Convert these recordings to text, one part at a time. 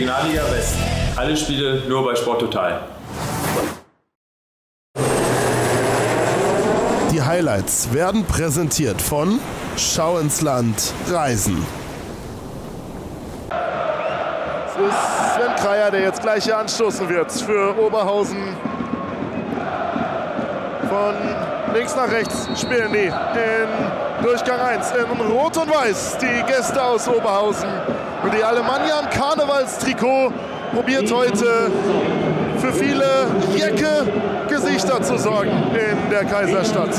Regionalliga West. Alle Spiele nur bei Sporttotal. Die Highlights werden präsentiert von Schau ins Land Reisen. Es ist Sven Kreier, der jetzt gleich hier anstoßen wird für Oberhausen. Von links nach rechts spielen die in Durchgang 1 in Rot und Weiß. Die Gäste aus Oberhausen und die Alemannia im Karnevalstrikot probiert heute für viele Jecke Gesichter zu sorgen in der Kaiserstadt.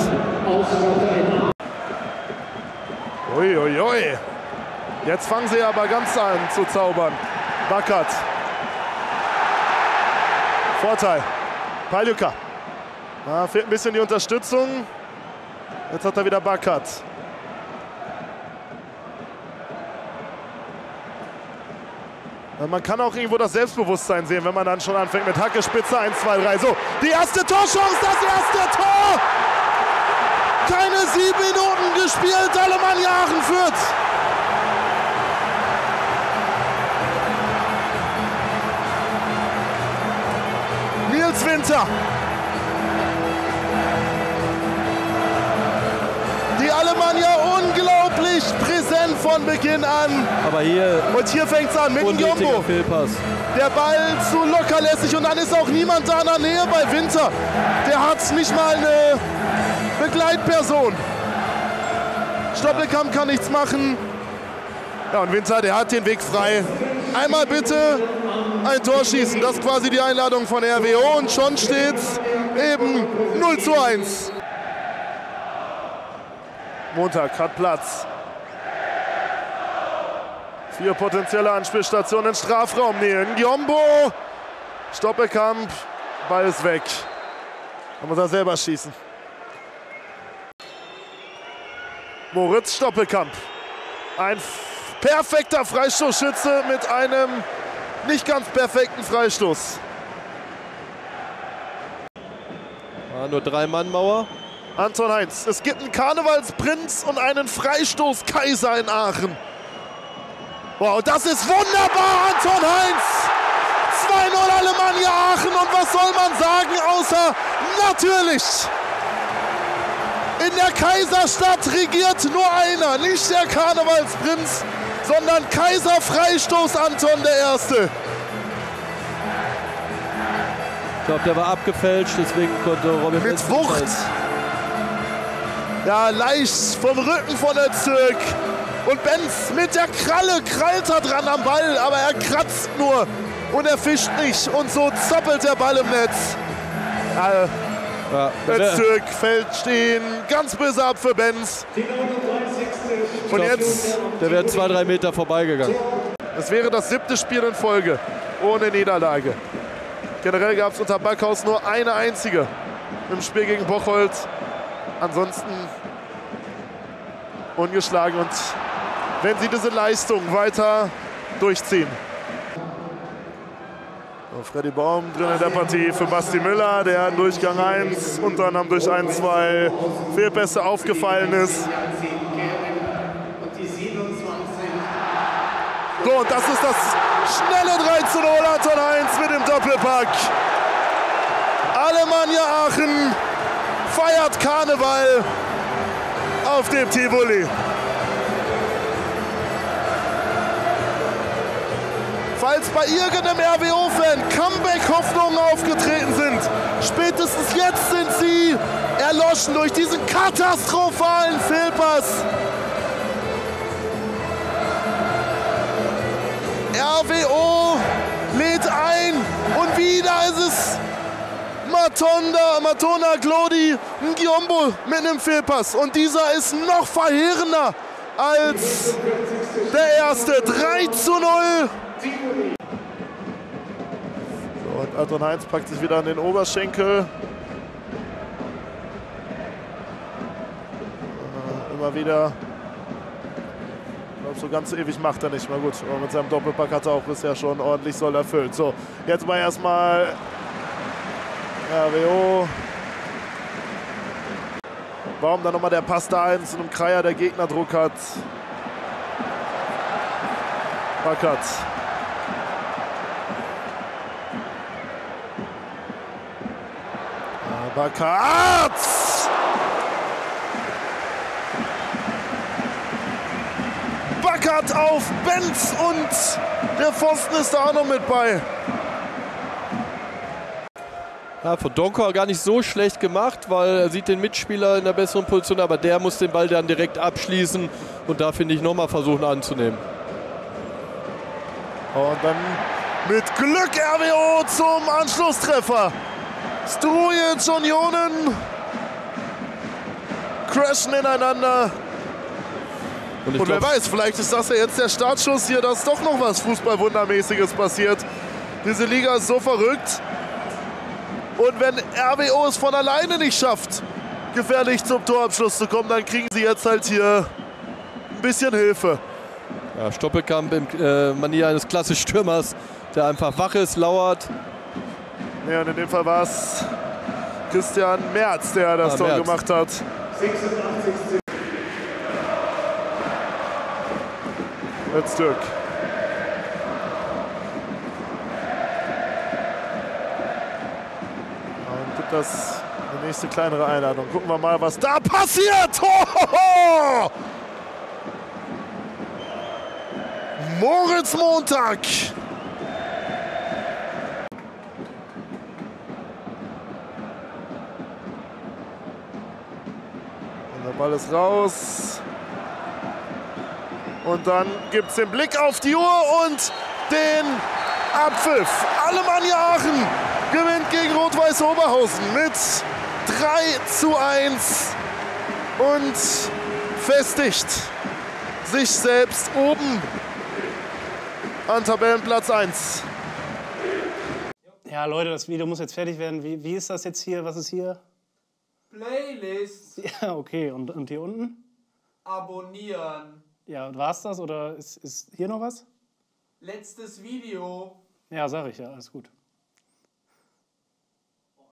Uiuiui. Ui. Jetzt fangen sie aber ganz an zu zaubern. Bakhat. Vorteil. Pagliuca. Da fehlt ein bisschen die Unterstützung. Jetzt hat er wieder Bakhat. Man kann auch irgendwo das Selbstbewusstsein sehen, wenn man dann schon anfängt mit Hacke, Spitze, 1, 2, 3. So, die erste Torschance, das erste Tor! Keine 7 Minuten gespielt, Alemannia Aachen führt! Nils Winter! Die Alemannia unglaublich präsent von Beginn an. Aber hier und hier fängt es an mit Ngyombo. Der Ball zu lockerlässig und dann ist auch niemand da in der Nähe bei Winter. Der hat nicht mal eine Begleitperson. Stoppelkamp kann nichts machen. Ja, und Winter, der hat den Weg frei. Einmal bitte ein Tor schießen. Das ist quasi die Einladung von RWO und schon steht's eben 0:1. Montag hat Platz. 4 potenzielle Anspielstationen im Strafraum. Ngyombo. Stoppelkamp. Ball ist weg. Da muss er selber schießen. Moritz Stoppelkamp. Ein perfekter Freistoßschütze mit einem nicht ganz perfekten Freistoß. Ja, nur 3-Mann-Mauer. Anton Heinz, es gibt einen Karnevalsprinz und einen Freistoßkaiser in Aachen. Wow, das ist wunderbar, Anton Heinz! 2-0 Alemannia Aachen und was soll man sagen, außer natürlich! In der Kaiserstadt regiert nur einer, nicht der Karnevalsprinz, sondern Kaiser-Freistoß Anton der Erste. Ich glaube, der war abgefälscht, deswegen konnte Roberto mit Wucht. Ja, leicht vom Rücken von Öztürk. Und Benz mit der Kralle krallt er dran am Ball, aber er kratzt nur und er fischt nicht. Und so zappelt der Ball im Netz. Ja, Öztürk fällt stehen, ganz böse ab für Benz. Und jetzt... Der wäre 2-3 Meter vorbeigegangen. Es wäre das 7. Spiel in Folge, ohne Niederlage. Generell gab es unter Backhaus nur eine einzige im Spiel gegen Bocholt. Ansonsten ungeschlagen und wenn sie diese Leistung weiter durchziehen. So, Freddy Baum drin in der Partie für Basti Müller, der in Durchgang 1 unter anderem durch 1-2 Fehlpässe aufgefallen ist. So, und das ist das schnelle 3:0 Anton Heinz mit dem Doppelpack. Alemannia Aachen feiert Karneval auf dem Tivoli. Falls bei irgendeinem RWO-Fan Comeback-Hoffnungen aufgetreten sind, spätestens jetzt sind sie erloschen durch diesen katastrophalen Fehlpass. RWO lädt ein und wieder ist es Matonda, Glody, Ngyombo mit einem Fehlpass. Und dieser ist noch verheerender als der erste. 3:0. So, und Anton Heinz packt sich wieder an den Oberschenkel. Immer wieder. Ich glaube, so ganz ewig macht er nicht. Mal gut, aber mit seinem Doppelpack hat er auch bisher schon ordentlich Soll erfüllt. So, jetzt mal erstmal. RWO. Warum dann nochmal der Pass dahin zu einem Kreier, der Gegner Druck hat. Bakhat. Bakhat! Bakhat auf Benz und der Pfosten ist da auch noch mit bei. Ja, von Donkor gar nicht so schlecht gemacht, weil er sieht den Mitspieler in der besseren Position, aber der muss den Ball dann direkt abschließen und da, finde ich, nochmal versuchen anzunehmen. Und dann mit Glück RWO zum Anschlusstreffer. Strujic und Jonen crashen ineinander. Und wer weiß, vielleicht ist das ja jetzt der Startschuss hier, dass doch noch was Fußballwundermäßiges passiert. Diese Liga ist so verrückt. Und wenn RWO es von alleine nicht schafft, gefährlich zum Torabschluss zu kommen, dann kriegen sie jetzt halt hier ein bisschen Hilfe. Ja, Stoppelkamp in Manier eines klassischen Stürmers, der einfach wach ist, lauert. Ja, und in dem Fall war es Christian Merz, der das Tor gemacht hat. 86. Öztürk. Und gibt das die nächste kleinere Einladung. Gucken wir mal, was da passiert. Hohoho! Moritz Montag. Und der Ball ist raus. Und dann gibt es den Blick auf die Uhr und den Abpfiff. Alemannia Aachen gewinnt gegen Rot-Weiß Oberhausen mit 3:1 und festigt sich selbst oben an Tabellenplatz 1. Ja, Leute, das Video muss jetzt fertig werden. Wie ist das jetzt hier? Was ist hier? Playlist. Ja, okay. Und hier unten? Abonnieren. Ja, war's das? Oder ist hier noch was? Letztes Video. Ja, sag ich ja. Alles gut.